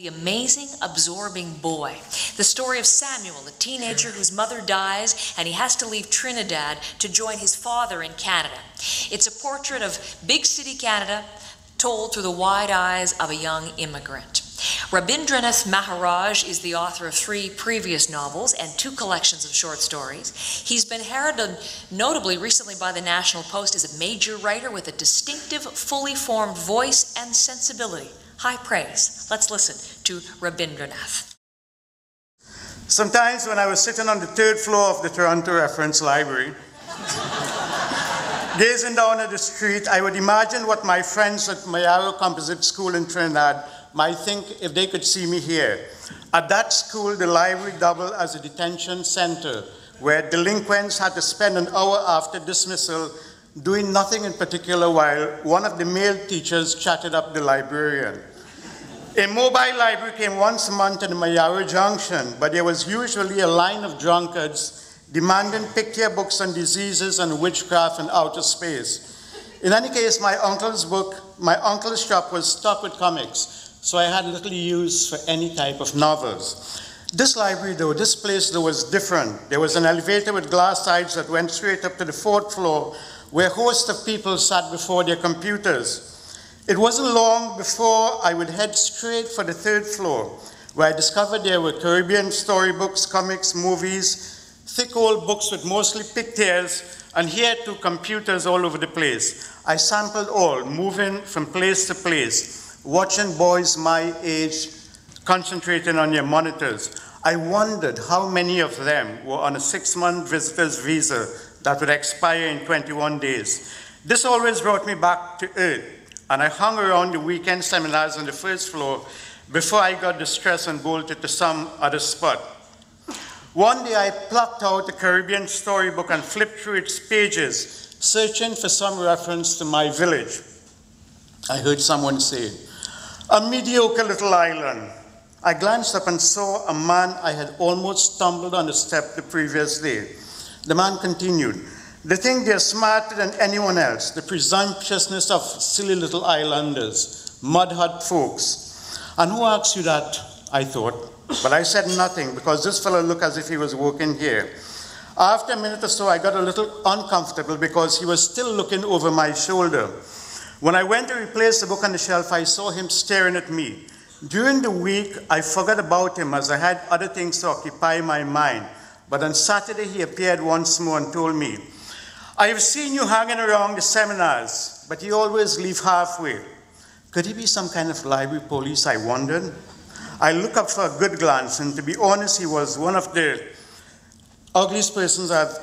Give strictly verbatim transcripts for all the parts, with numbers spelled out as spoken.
The Amazing Absorbing Boy, the story of Samuel, a teenager whose mother dies and he has to leave Trinidad to join his father in Canada. It's a portrait of big city Canada told through the wide eyes of a young immigrant. Rabindranath Maharaj is the author of three previous novels and two collections of short stories. He's been heralded notably recently by the National Post as a major writer with a distinctive, fully formed voice and sensibility. High praise. Let's listen to Rabindranath. Sometimes when I was sitting on the third floor of the Toronto Reference Library, gazing down at the street, I would imagine what my friends at Mayaro Composite School in Trinidad might think if they could see me here. At that school, the library doubled as a detention center where delinquents had to spend an hour after dismissal doing nothing in particular while one of the male teachers chatted up the librarian. A mobile library came once a month in Mayaro Junction, but there was usually a line of drunkards demanding picture books on diseases and witchcraft and outer space. In any case, my uncle's book, my uncle's shop was stocked with comics, so I had little use for any type of novels. This library though, this place though was different. There was an elevator with glass sides that went straight up to the fourth floor where a host of people sat before their computers. It wasn't long before I would head straight for the third floor where I discovered there were Caribbean storybooks, comics, movies, thick old books with mostly pigtails, and here too computers all over the place. I sampled all, moving from place to place, watching boys my age concentrating on their monitors. I wondered how many of them were on a six-month visitor's visa that would expire in twenty-one days. This always brought me back to earth, and I hung around the weekend seminars on the first floor before I got distressed and bolted to some other spot. One day I plucked out a Caribbean storybook and flipped through its pages, searching for some reference to my village. I heard someone say, "A mediocre little island." I glanced up and saw a man I had almost stumbled on the step the previous day. The man continued, "They think they're smarter than anyone else, the presumptuousness of silly little islanders, mud hut folks." "And who asked you that?" I thought, but I said nothing because this fellow looked as if he was working here. After a minute or so, I got a little uncomfortable because he was still looking over my shoulder. When I went to replace the book on the shelf, I saw him staring at me. During the week, I forgot about him as I had other things to occupy my mind. But on Saturday, he appeared once more and told me, "I have seen you hanging around the seminars, but you always leave halfway." Could he be some kind of library police, I wondered. I looked up for a good glance, and to be honest, he was one of the ugliest persons I've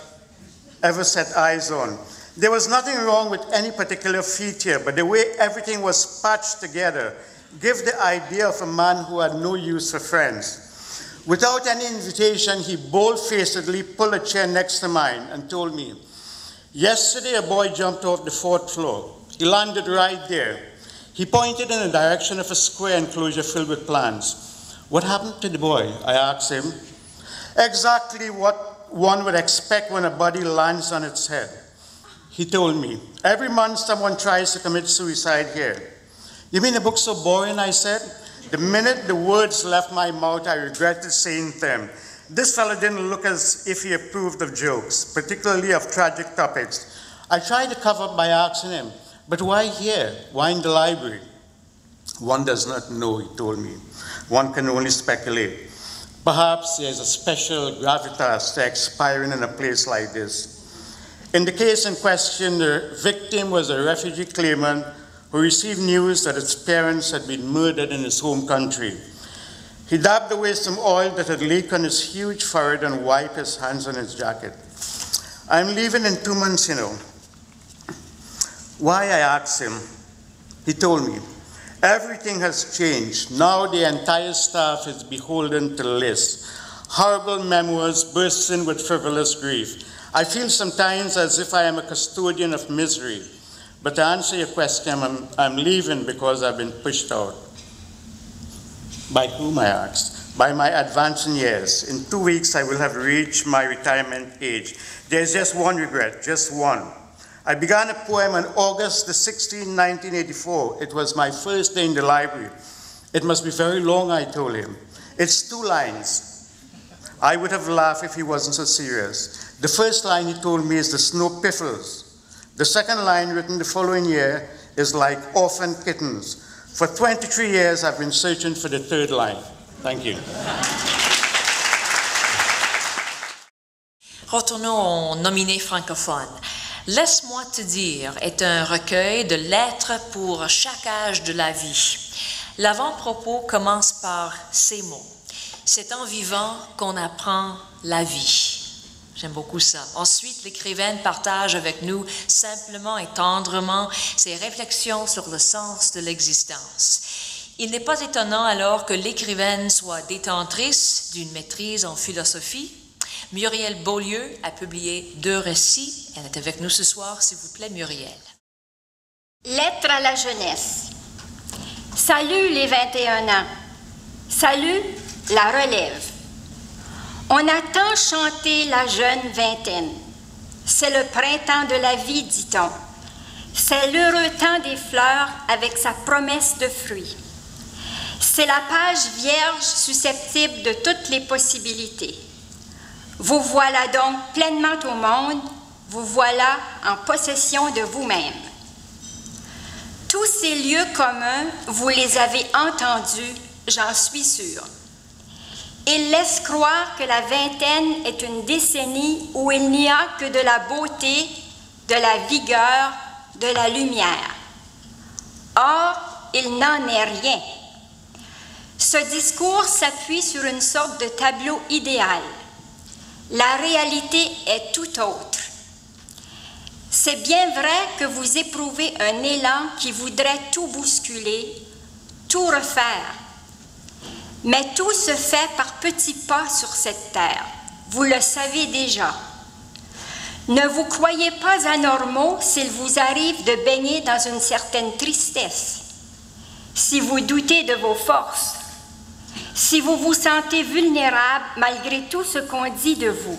ever set eyes on. There was nothing wrong with any particular feature, but the way everything was patched together gave the idea of a man who had no use for friends. Without any invitation, he bold-facedly pulled a chair next to mine and told me, "Yesterday a boy jumped off the fourth floor. He landed right there." He pointed in the direction of a square enclosure filled with plants. "What happened to the boy?" I asked him. "Exactly what one would expect when a body lands on its head," he told me. "Every month someone tries to commit suicide here." "You mean the book's so boring?" I said. The minute the words left my mouth, I regretted saying them. This fellow didn't look as if he approved of jokes, particularly of tragic topics. I tried to cover up by asking him, "But why here? Why in the library?" "One does not know," he told me. "One can only speculate. Perhaps there's a special gravitas to expiring in a place like this." In the case in question, the victim was a refugee claimant who received news that his parents had been murdered in his home country. He dabbed away some oil that had leaked on his huge forehead and wiped his hands on his jacket. "I'm leaving in two months, you know." "Why?" I asked him. He told me, "Everything has changed. Now the entire staff is beholden to lists. Horrible memoirs bursting with frivolous grief. I feel sometimes as if I am a custodian of misery, but to answer your question, I'm, I'm leaving because I've been pushed out." "By whom?" I asked. "By my advancing years. In two weeks, I will have reached my retirement age. There's just one regret, just one." I began a poem on August the sixteenth, nineteen eighty-four. It was my first day in the library. It must be very long, I told him. It's two lines. I would have laughed if he wasn't so serious. The first line, he told me, is the snow piffles. The second line, written the following year, is like orphan kittens. For twenty-three years, I've been searching for the third line. Thank you. Retournons aux nominés francophones. Laisse-moi te dire est un recueil de lettres pour chaque âge de la vie. L'avant-propos commence par ces mots. C'est en vivant qu'on apprend la vie. J'aime beaucoup ça. Ensuite, l'écrivaine partage avec nous, simplement et tendrement, ses réflexions sur le sens de l'existence. Il n'est pas étonnant alors que l'écrivaine soit détentrice d'une maîtrise en philosophie. Murielle Beaulieu a publié deux récits. Elle est avec nous ce soir, s'il vous plaît, Murielle. Lettre à la jeunesse. Salut les vingt et un ans. Salut la relève. On attend chanter la jeune vingtaine. C'est le printemps de la vie, dit-on. C'est l'heureux temps des fleurs avec sa promesse de fruits. C'est la page vierge susceptible de toutes les possibilités. Vous voilà donc pleinement au monde, vous voilà en possession de vous-même. Tous ces lieux communs, vous les avez entendus, j'en suis sûre. Il laisse croire que la vingtaine est une décennie où il n'y a que de la beauté, de la vigueur, de la lumière. Or, il n'en est rien. Ce discours s'appuie sur une sorte de tableau idéal. La réalité est tout autre. C'est bien vrai que vous éprouvez un élan qui voudrait tout bousculer, tout refaire. Mais tout se fait par petits pas sur cette terre. Vous le savez déjà. Ne vous croyez pas anormaux s'il vous arrive de baigner dans une certaine tristesse, si vous doutez de vos forces, si vous vous sentez vulnérable malgré tout ce qu'on dit de vous.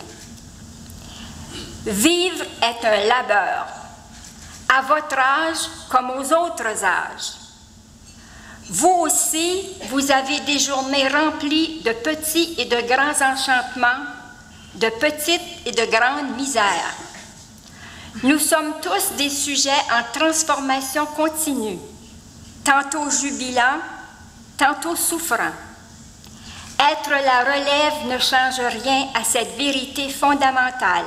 Vivre est un labeur, à votre âge comme aux autres âges. Vous aussi, vous avez des journées remplies de petits et de grands enchantements, de petites et de grandes misères. Nous sommes tous des sujets en transformation continue, tantôt jubilant, tantôt souffrant. Être la relève ne change rien à cette vérité fondamentale.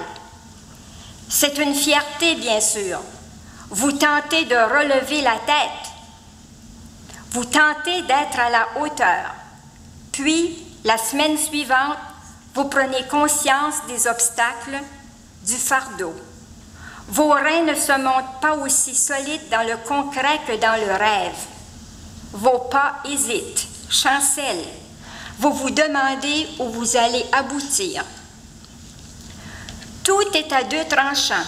C'est une fierté, bien sûr. Vous tentez de relever la tête. Vous tentez d'être à la hauteur. Puis, la semaine suivante, vous prenez conscience des obstacles, du fardeau. Vos reins ne se montent pas aussi solides dans le concret que dans le rêve. Vos pas hésitent, chancellent. Vous vous demandez où vous allez aboutir. Tout est à deux tranchants.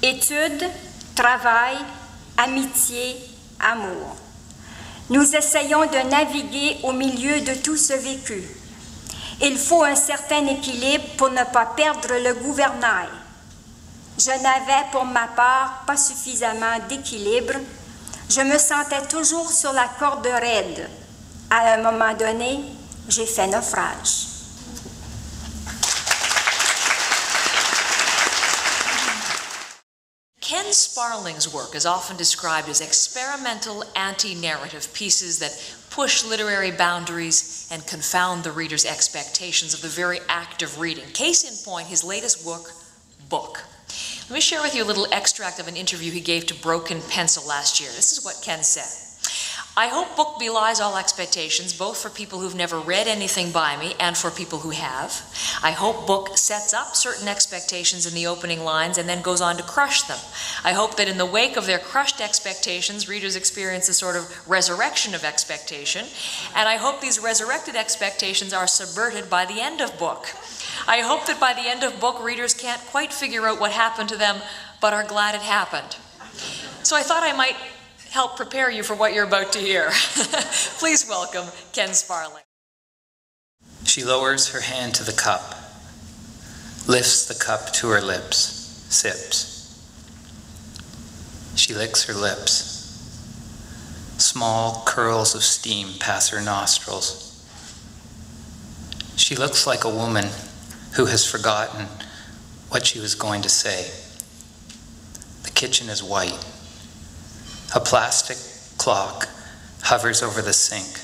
Études, travail, amitié, amour. Nous essayons de naviguer au milieu de tout ce vécu. Il faut un certain équilibre pour ne pas perdre le gouvernail. Je n'avais pour ma part pas suffisamment d'équilibre. Je me sentais toujours sur la corde raide. À un moment donné, j'ai fait naufrage. Ken Sparling's work is often described as experimental anti-narrative pieces that push literary boundaries and confound the reader's expectations of the very act of reading. Case in point, his latest book, Book. Let me share with you a little extract of an interview he gave to Broken Pencil last year. This is what Ken said. I hope Book belies all expectations, both for people who've never read anything by me and for people who have. I hope Book sets up certain expectations in the opening lines and then goes on to crush them. I hope that in the wake of their crushed expectations, readers experience a sort of resurrection of expectation, and I hope these resurrected expectations are subverted by the end of Book. I hope that by the end of Book, readers can't quite figure out what happened to them, but are glad it happened. So I thought I might help prepare you for what you're about to hear. Please welcome Ken Sparling. She lowers her hand to the cup, lifts the cup to her lips, sips. She licks her lips, Small curls of steam pass her nostrils. She looks like a woman who has forgotten what she was going to say. The kitchen is white. A plastic clock hovers over the sink.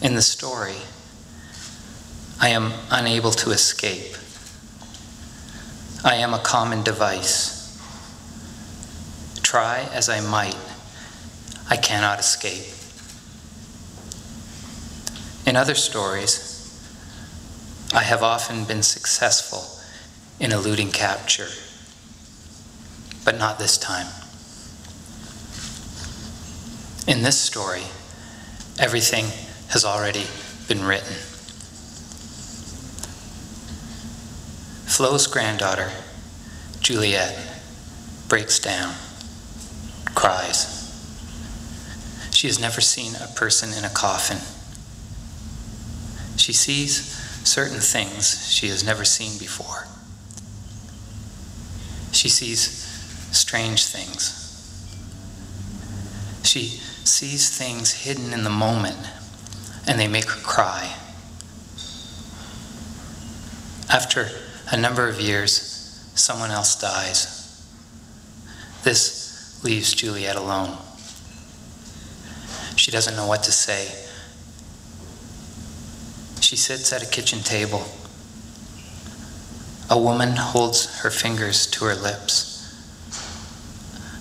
In the story, I am unable to escape. I am a common device. Try as I might, I cannot escape. In other stories, I have often been successful in eluding capture, but not this time. In this story, everything has already been written. Flo's granddaughter, Juliet, breaks down, cries. She has never seen a person in a coffin. She sees certain things she has never seen before. She sees strange things. She sees things hidden in the moment, and they make her cry. After a number of years, someone else dies. This leaves Juliet alone. She doesn't know what to say. She sits at a kitchen table. A woman holds her fingers to her lips.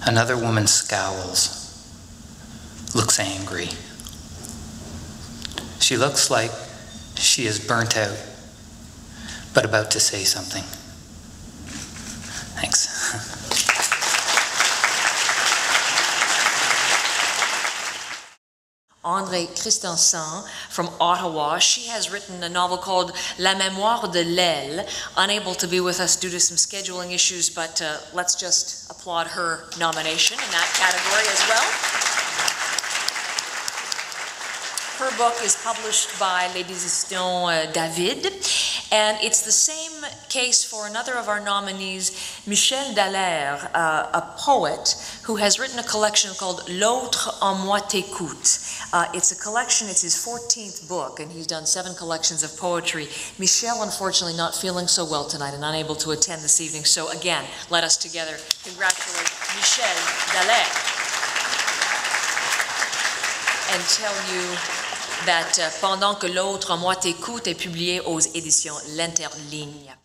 Another woman scowls, looks angry. She looks like she is burnt out, but about to say something. Thanks. André Christensen from Ottawa. She has written a novel called La Mémoire de l'Aile. Unable to be with us due to some scheduling issues, but uh, let's just applaud her nomination in that category as well. Her book is published by Les Éditions David, and it's the same case for another of our nominees, Michel Dallaire, uh, a poet who has written a collection called L'Autre en Moi T'Écoute. Uh, it's a collection, it's his fourteenth book, and he's done seven collections of poetry. Michel, unfortunately, not feeling so well tonight and unable to attend this evening. So again, let us together congratulate Michel Dallaire and tell you that uh, Pendant que l'autre en moi t'écoute est publié aux éditions L'Interligne.